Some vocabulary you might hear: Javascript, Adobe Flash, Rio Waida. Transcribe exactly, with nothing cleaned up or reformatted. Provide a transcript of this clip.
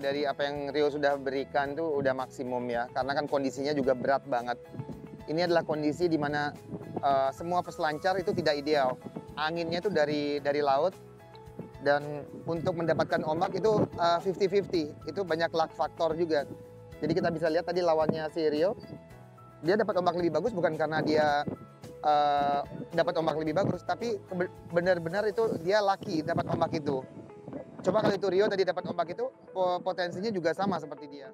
dari apa yang Rio sudah berikan tuh udah maksimum ya, karena kan kondisinya juga berat banget. Ini adalah kondisi di mana uh, semua peselancar itu tidak ideal. Anginnya itu dari dari laut, dan untuk mendapatkan ombak itu fifty fifty, itu banyak luck faktor juga. Jadi kita bisa lihat tadi lawannya si Rio, dia dapat ombak lebih bagus bukan karena dia uh, dapat ombak lebih bagus, tapi benar-benar itu dia lucky dapat ombak itu. Coba kalau itu Rio tadi dapat ombak itu, potensinya juga sama seperti dia.